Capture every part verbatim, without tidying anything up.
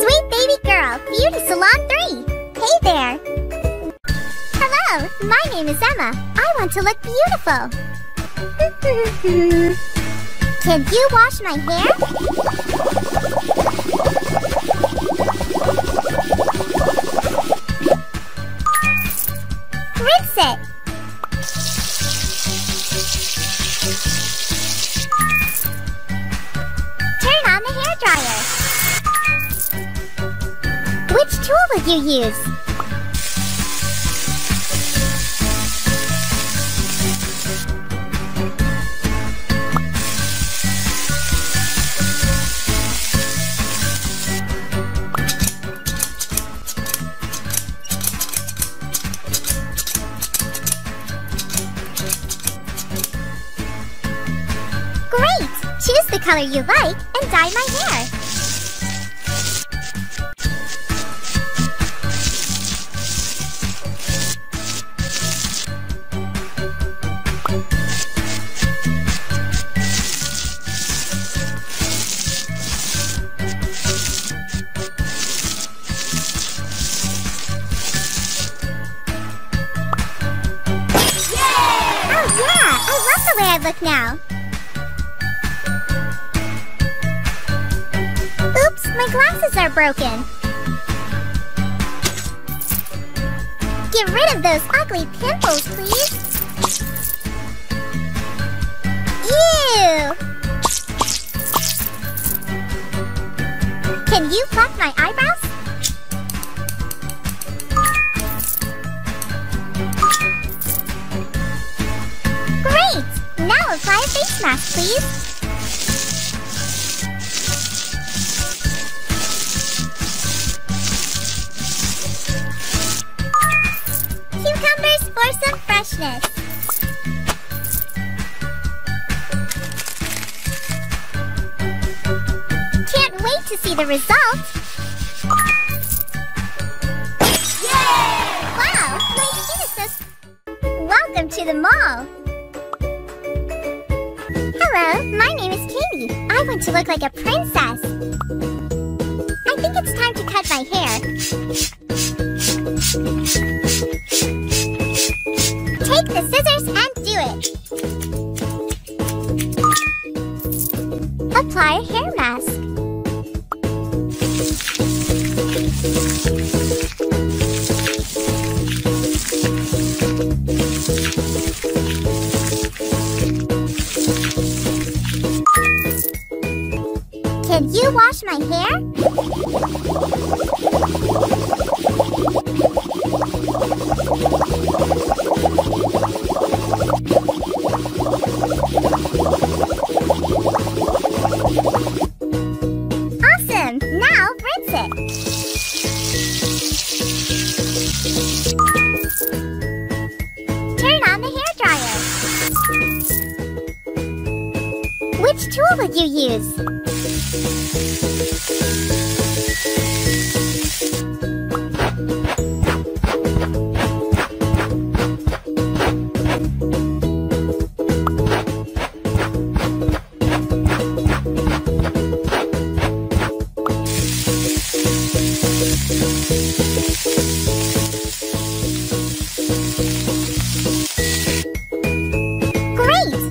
Sweet Baby Girl Beauty Salon three. Hey there! Hello, my name is Emma. I want to look beautiful. Can you wash my hair? Rinse it. Turn on the hairdryer. Which tool would you use? Great! Choose the color you like and dye my hair. I look now. Oops, my glasses are broken. Get rid of those ugly pimples, please. Ew! Can you pluck my eyebrows? Now apply a face mask, please. Cucumbers for some freshness. Can't wait to see the result. Yay! Wow, my skin is so sp- Welcome to the mall. Hello, my name is Katie. I want to look like a princess. I think it's time to cut my hair. Take the scissors and do it. Apply a hair mask. Can you wash my hair? Awesome! Now rinse it. Turn on the hairdryer. Which tool would you use?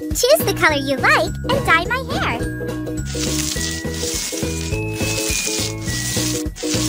Choose the color you like and dye my hair.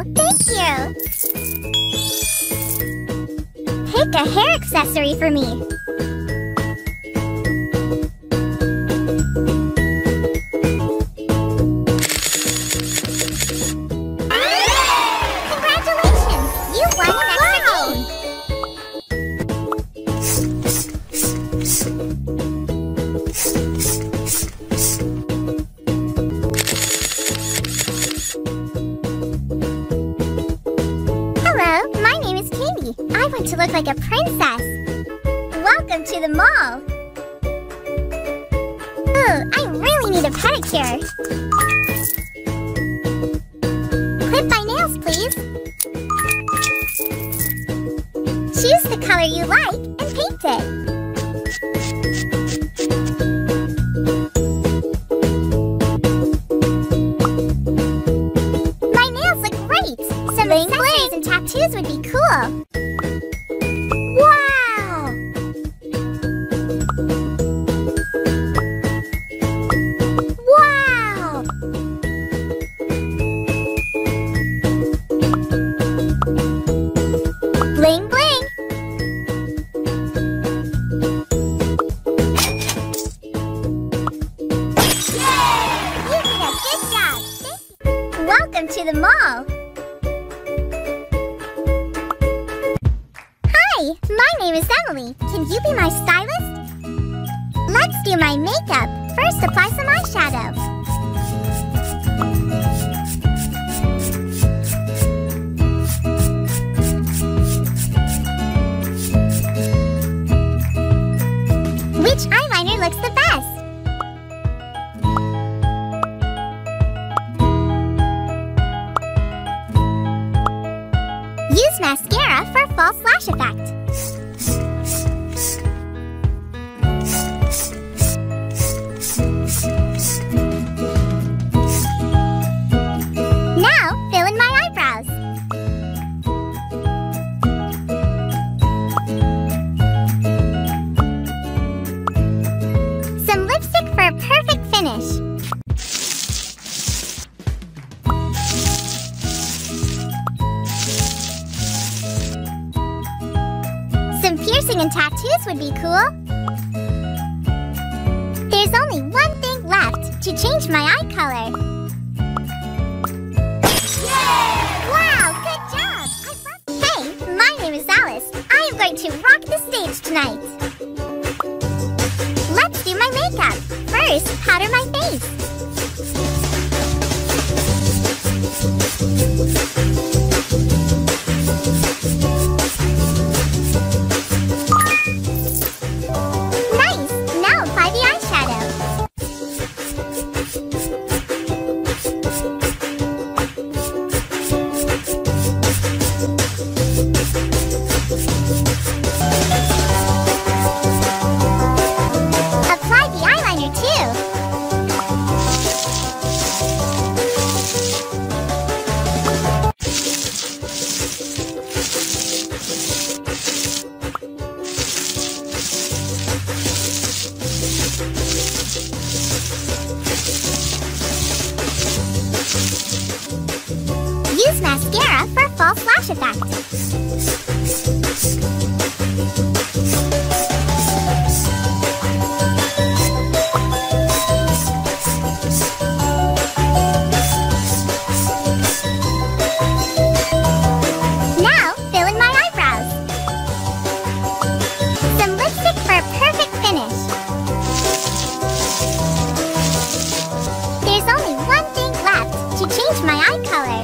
Thank you! Pick a hair accessory for me. Congratulations! You won an extra game! Hello, my name is Katie. me. I want to look like a princess. Welcome to the mall. Oh, I really need a pedicure. Clip my nails, please. Choose the color you like and paint it. Tattoos would be cool. Wow! Wow! Bling, bling! Yay! You did a good job! Welcome to the mall! My name is Emily. Can you be my stylist? Let's do my makeup. First, apply some eyeshadow. Which eyeliner looks the best? Use mascara for false lash effect. Piercing and tattoos would be cool. There's only one thing left to change my eye color. Yay! Wow, good job! I love it. Hey, my name is Alice. I am going to rock the stage tonight. Let's do my makeup. First, powder my face. Mascara for false lash effect. Now, fill in my eyebrows. Some lipstick for a perfect finish. There's only one thing left to change my eye color.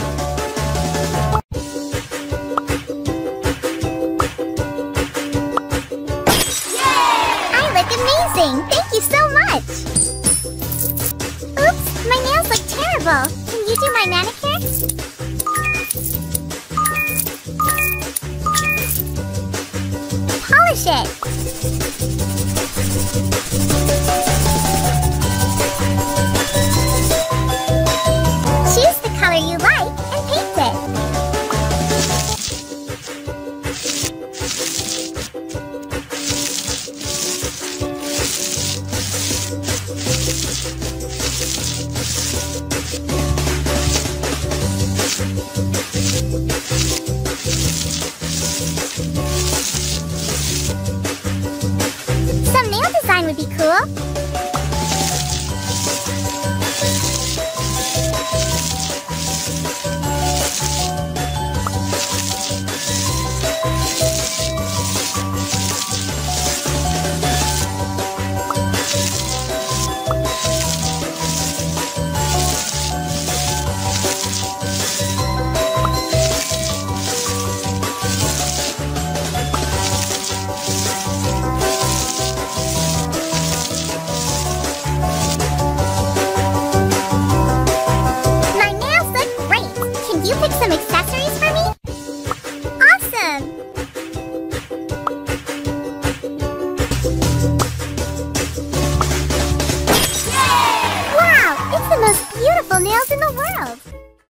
Thank you so much! Oops, my nails look terrible! Can you do my manicure? Polish it! Choose the color you like and paint it! Would be cool. accessories for me? Awesome! Yay! Wow! It's the most beautiful nails in the world!